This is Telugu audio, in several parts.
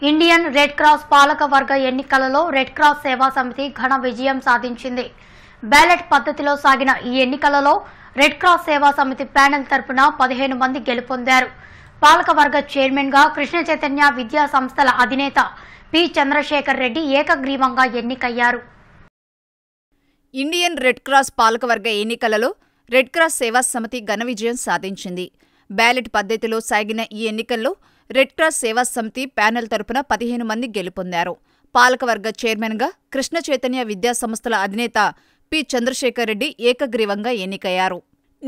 Indian Red Cross Palaka Varga Yennikalalo Red Cross Seva Samiti Ghana Vijayam Sadhinchindi. Ballot Patatilo Sagina Yennikalalo Red Cross Seva Samiti Panel Tarpuna 15 Mandi Gelupondaru. Palaka Varga Chairman Ga Krishna Chaitanya Vijaya Samstala Adineta P. Chandrashekar Reddy Ekagreevanga Yennikayyaru. Indian Red Cross Palaka Varga Yennikalalo Red Cross Seva Samiti Ghana Vijayam Sadhinchindi. Ballot Patatilo Sagina Yennikalalo Red Cross Seva Samiti panel tarpuna 15 మంది గెలుపొందారు. పాలకవర్గ చైర్మన్ గా కృష్ణ చైతన్య విద్యా సంస్థల అధినేత పి చంద్రశేఖర్ రెడ్డి ఏకగ్రీవంగా ఎన్నికయ్యారు.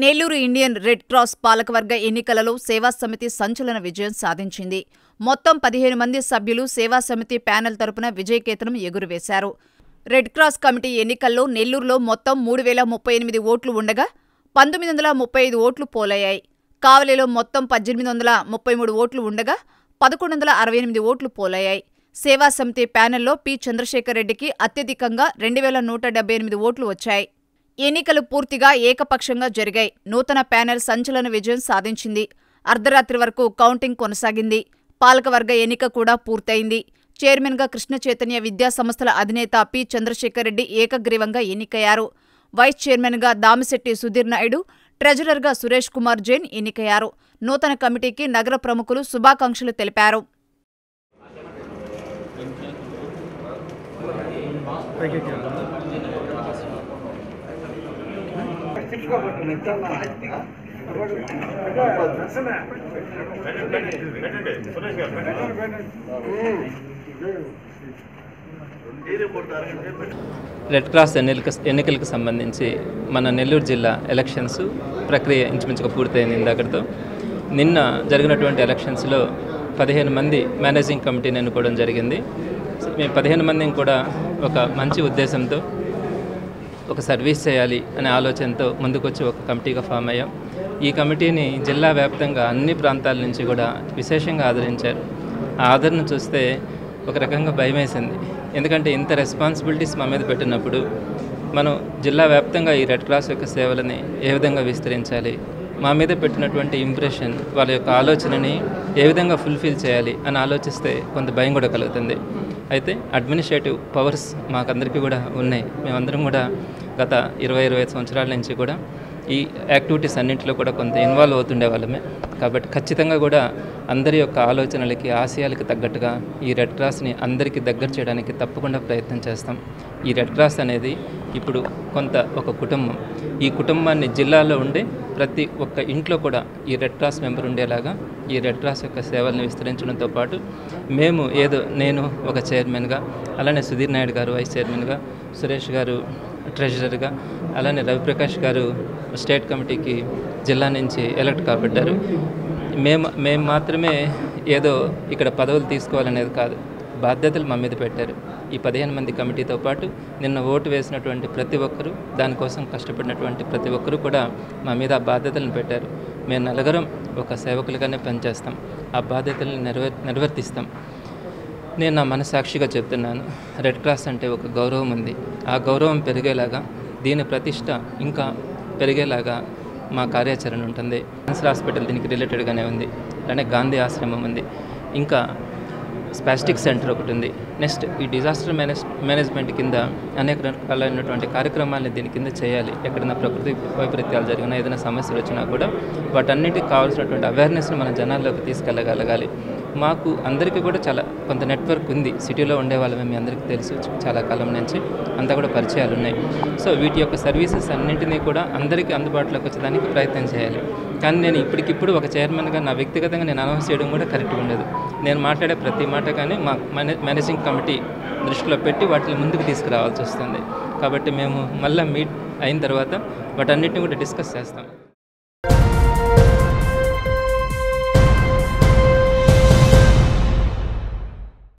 నెల్లూరు ఇండియన్ రెడ్ క్రాస్ పాలకవర్గ ఎన్నికలలో సేవా సమితి సంచలన విజయం సాధించింది. మొత్తం 15 మంది సభ్యులు సేవా సమితి ప్యానెల్ తరపున విజయకేతనం ఎగురవేశారు. రెడ్ క్రాస్ కమిటీ ఎన్నికల్లో నెల్లూరులో మొత్తం 3038 ఓట్లు ఉండగా 1935 ఓట్లు పోలయ్యాయి. కావలిలో మొత్తం 1833 ఓట్లు ఉండగా 1168 ఓట్లు పోలయ్యాయి. సేవా సమితి ప్యానెల్లో పి చంద్రశేఖర్ రెడ్డికి అత్యధికంగా 2178 ఓట్లు వచ్చాయి. ఎన్నికలు పూర్తిగా ఏకపక్షంగా జరిగాయి. నూతన ప్యానెల్ సంచలన విజయం సాధించింది. అర్ధరాత్రి వరకు కౌంటింగ్ కొనసాగింది. పాలకవర్గ ఎన్నిక కూడా పూర్తయింది. చైర్మన్గా కృష్ణ చైతన్య విద్యా సంస్థల అధినేత పి చంద్రశేఖర్ రెడ్డి ఏకగ్రీవంగా ఎన్నికయ్యారు. వైస్ చైర్మన్గా దామశెట్టి సుధీర్ నాయుడు, ట్రెజరర్గా సురేష్ కుమార్ జైన్ ఎన్నికయ్యారు. నూతన కమిటీకి నగర ప్రముఖులు శుభాకాంక్షలు తెలిపారు. రెడ్ క్రాస్ ఎన్నికలకు సంబంధించి మన నెల్లూరు జిల్లా ఎలక్షన్స్ ప్రక్రియ ఇంచుమించుగా పూర్తయింది. ఇందాకటితో నిన్న జరిగినటువంటి ఎలక్షన్స్లో 15 మంది మేనేజింగ్ కమిటీని ఎన్నుకోవడం జరిగింది. మేము 15 మందిని కూడా ఒక మంచి ఉద్దేశంతో ఒక సర్వీస్ చేయాలి అనే ఆలోచనతో ముందుకొచ్చి ఒక కమిటీగా ఫామ్ అయ్యాం. ఈ కమిటీని జిల్లా వ్యాప్తంగా అన్ని ప్రాంతాల నుంచి కూడా విశేషంగా ఆదరించారు. ఆ ఆదరణ చూస్తే ఒక రకంగా భయమేసింది. ఎందుకంటే ఇంత రెస్పాన్సిబిలిటీస్ మా మీద పెట్టినప్పుడు మనం జిల్లా వ్యాప్తంగా ఈ రెడ్ క్రాస్ యొక్క సేవలని ఏ విధంగా విస్తరించాలి, మా మీద పెట్టినటువంటి ఇంప్రెషన్, వాళ్ళ యొక్క ఆలోచనని ఏ విధంగా ఫుల్ఫిల్ చేయాలి అని ఆలోచిస్తే కొంత భయం కూడా కలుగుతుంది. అయితే అడ్మినిస్ట్రేటివ్ పవర్స్ మాకందరికీ కూడా ఉన్నాయి. మేమందరం కూడా గత 20-25 సంవత్సరాల నుంచి కూడా ఈ యాక్టివిటీస్ అన్నింటిలో కూడా కొంత ఇన్వాల్వ్ అవుతుండే వాళ్ళమే. కాబట్టి ఖచ్చితంగా కూడా అందరి యొక్క ఆలోచనలకి, ఆశయాలకి తగ్గట్టుగా ఈ రెడ్ క్రాస్ని అందరికీ దగ్గర చేయడానికి తప్పకుండా ప్రయత్నం చేస్తాం. ఈ రెడ్ క్రాస్ అనేది ఇప్పుడు కొంత ఒక కుటుంబం. ఈ కుటుంబాన్ని జిల్లాలో ఉండే ప్రతి ఒక్క ఇంట్లో కూడా ఈ రెడ్ క్రాస్ మెంబర్ ఉండేలాగా ఈ రెడ్ క్రాస్ యొక్క సేవలను విస్తరించడంతో పాటు మేము ఏదో నేను ఒక చైర్మన్గా, అలానే సుధీర్ నాయుడు గారు వైస్ చైర్మన్గా, సురేష్ గారు ట్రెజరర్గా, అలానే రవిప్రకాష్ గారు స్టేట్ కమిటీకి జిల్లా నుంచి ఎలక్ట్ కాబడ్డారు. మేము మాత్రమే ఏదో ఇక్కడ పదవులు తీసుకోవాలనేది కాదు, బాధ్యతలు మా మీద పెట్టారు. ఈ 15 మంది కమిటీతో పాటు నిన్న ఓటు వేసినటువంటి ప్రతి ఒక్కరూ, దానికోసం కష్టపడినటువంటి ప్రతి ఒక్కరూ కూడా మా మీద ఆ బాధ్యతలను పెట్టారు. మేము నలుగురం ఒక సేవకులుగానే పనిచేస్తాం. ఆ బాధ్యతలను నిర్వర్తిస్తాం. నేను నా మనసాక్షిగా చెప్తున్నాను, రెడ్ క్రాస్ అంటే ఒక గౌరవం ఉంది. ఆ గౌరవం పెరిగేలాగా, దీని ప్రతిష్ట ఇంకా పెరిగేలాగా మా కార్యాచరణ ఉంటుంది. క్యాన్సర్ హాస్పిటల్ దీనికి రిలేటెడ్గానే ఉంది, అలానే గాంధీ ఆశ్రమం ఉంది, ఇంకా స్పాస్టిక్ సెంటర్ ఒకటి ఉంది. నెక్స్ట్ ఈ డిజాస్టర్ మేనేజ్మెంట్ కింద అనేక రకాలైనటువంటి కార్యక్రమాలను దీని కింద చేయాలి. ఎక్కడైనా ప్రకృతి వైపరీత్యాలు జరిగినా, ఏదైనా సమస్యలు వచ్చినా కూడా వాటన్నిటికి కావాల్సినటువంటి అవేర్నెస్ని మన జనాల్లోకి తీసుకెళ్ళగలగాలి. మాకు అందరికీ కూడా చాలా కొంత నెట్వర్క్ ఉంది. సిటీలో ఉండేవాళ్ళమే, మీ అందరికీ తెలుసు, చాలా కాలం నుంచి అంతా కూడా పరిచయాలు ఉన్నాయి. సో వీటి యొక్క సర్వీసెస్ అన్నింటినీ కూడా అందరికీ అందుబాటులోకి వచ్చేదానికి ప్రయత్నం చేయాలి. కానీ నేను ఇప్పటికిప్పుడు ఒక చైర్మన్గా నా వ్యక్తిగతంగా నేను అనౌన్స్ చేయడం కూడా కరెక్ట్గా ఉండదు. నేను మాట్లాడే ప్రతి మాట కానీ మా మేనేజింగ్ కమిటీ దృష్టిలో పెట్టి వాటిని ముందుకు తీసుకురావాల్సి వస్తుంది. కాబట్టి మేము మళ్ళీ మీట్ అయిన తర్వాత వాటన్నిటిని కూడా డిస్కస్ చేస్తాం.